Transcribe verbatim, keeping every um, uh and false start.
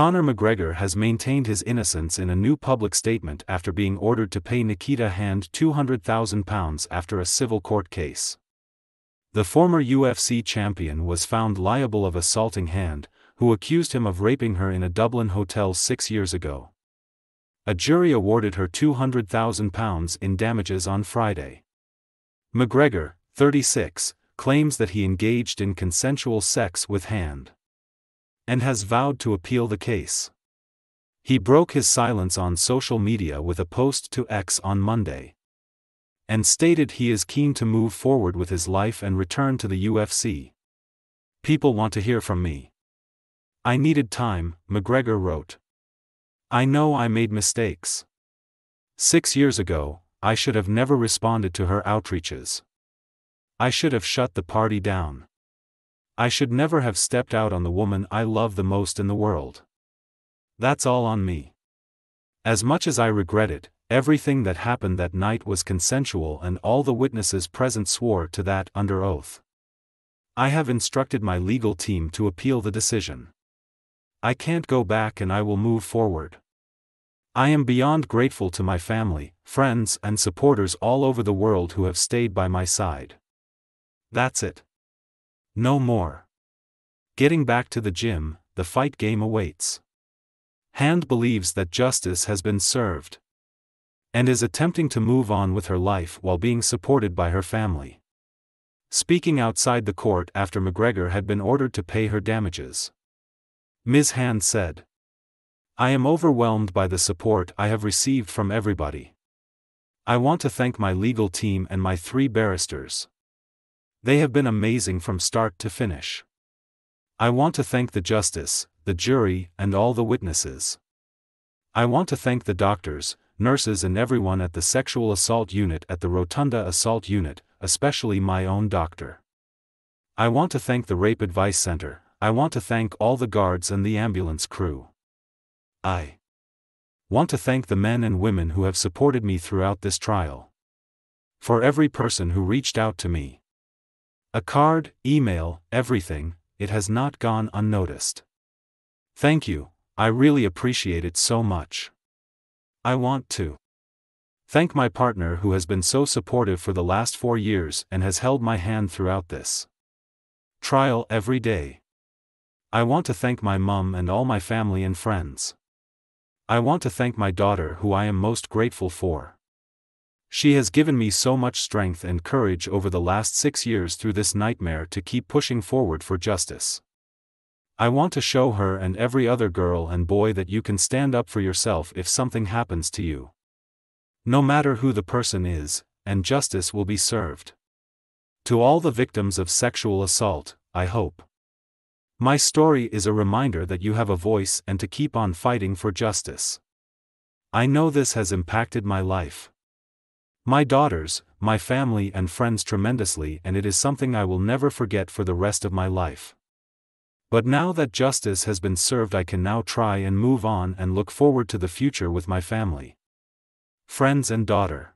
Conor McGregor has maintained his innocence in a new public statement after being ordered to pay Nikita Hand two hundred thousand pounds after a civil court case. The former U F C champion was found liable of assaulting Hand, who accused him of raping her in a Dublin hotel six years ago. A jury awarded her two hundred thousand pounds in damages on Friday. McGregor, thirty-six, claims that he engaged in consensual sex with Hand, and has vowed to appeal the case. He broke his silence on social media with a post to X on Monday, and stated he is keen to move forward with his life and return to the U F C. "People want to hear from me. I needed time," McGregor wrote. "I know I made mistakes. Six years ago, I should have never responded to her outreaches. I should have shut the party down. I should never have stepped out on the woman I love the most in the world. That's all on me. As much as I regret it, everything that happened that night was consensual and all the witnesses present swore to that under oath. I have instructed my legal team to appeal the decision. I can't go back and I will move forward. I am beyond grateful to my family, friends and supporters all over the world who have stayed by my side. That's it. No more. Getting back to the gym, the fight game awaits." Hand believes that justice has been served, and is attempting to move on with her life while being supported by her family. Speaking outside the court after McGregor had been ordered to pay her damages, Miz Hand said, "I am overwhelmed by the support I have received from everybody. I want to thank my legal team and my three barristers. They have been amazing from start to finish. I want to thank the justice, the jury, and all the witnesses. I want to thank the doctors, nurses and everyone at the Sexual Assault Unit at the Rotunda Assault Unit, especially my own doctor. I want to thank the Rape Advice Center, I want to thank all the guards and the ambulance crew. I want to thank the men and women who have supported me throughout this trial. For every person who reached out to me. A card, email, everything, it has not gone unnoticed. Thank you, I really appreciate it so much. I want to thank my partner who has been so supportive for the last four years and has held my hand throughout this trial every day. I want to thank my mum and all my family and friends. I want to thank my daughter who I am most grateful for. She has given me so much strength and courage over the last six years through this nightmare to keep pushing forward for justice. I want to show her and every other girl and boy that you can stand up for yourself if something happens to you. No matter who the person is, and justice will be served. To all the victims of sexual assault, I hope my story is a reminder that you have a voice and to keep on fighting for justice. I know this has impacted my life, my daughters, my family and friends tremendously, and it is something I will never forget for the rest of my life. But now that justice has been served, I can now try and move on and look forward to the future with my family, friends and daughter."